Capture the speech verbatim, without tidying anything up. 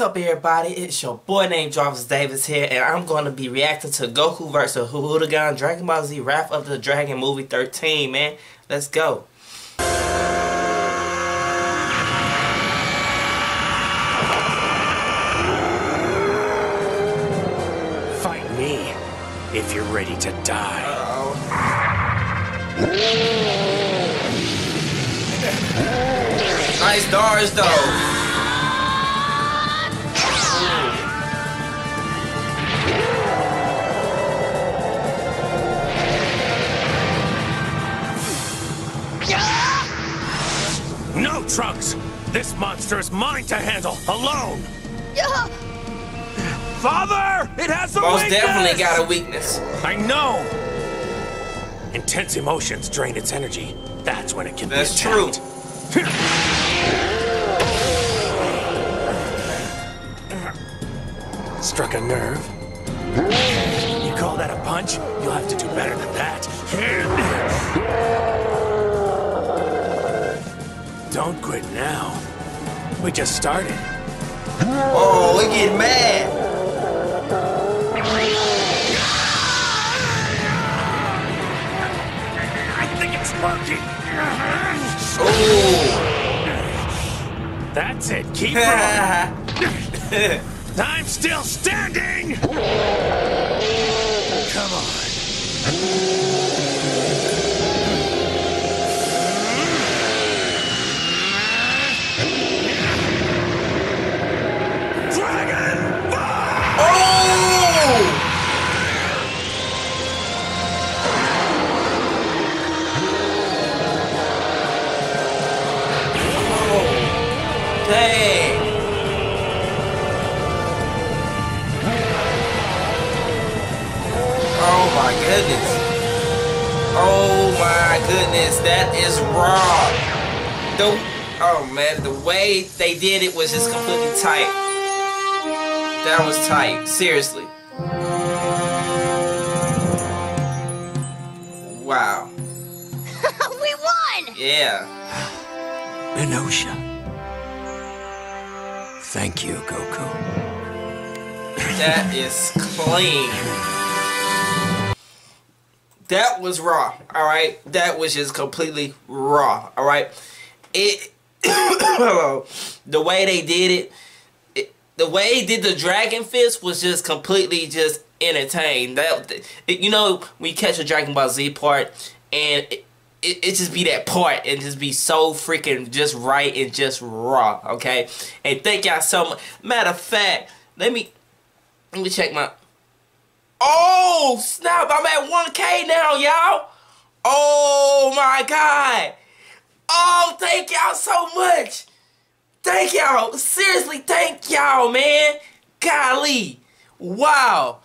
What's up, everybody? It's your boy named Jarvis Davis here, and I'm going to be reacting to Goku versus Hirudegarn, Dragon Ball Z, Wrath of the Dragon, movie thirteen, man. Let's go. Fight me if you're ready to die. Uh-oh. Nice doors, though. No, Trunks! This monster is mine to handle, alone! Yeah. Father! It has a Most weakness! Most definitely got a weakness. I know! Intense emotions drain its energy. That's when it can That's be attacked. That's true. Struck a nerve. You call that a punch? You'll have to do better than that. Don't quit now. We just started. Oh, we get mad. I think it's working. Oh, that's it. Keep rolling. I'm still standing. Come on. Goodness. Oh my goodness, that is raw. The, oh man, the way they did it was just completely tight. That was tight, seriously. Wow. We won! Yeah. Inosha. Thank you, Goku. That is clean. That was raw, all right? That was just completely raw, all right? It, the way they did it, it, the way they did the Dragon Fist was just completely just entertained. That, it, you know, when you catch a Dragon Ball Z part, and it, it, it just be that part, and just be so freaking just right and just raw, okay? And thank y'all so much. Matter of fact, let me, let me check my... Oh, snap, I'm at one K now, y'all. Oh, my God. Oh, thank y'all so much. Thank y'all. Seriously, thank y'all, man. Golly. Wow.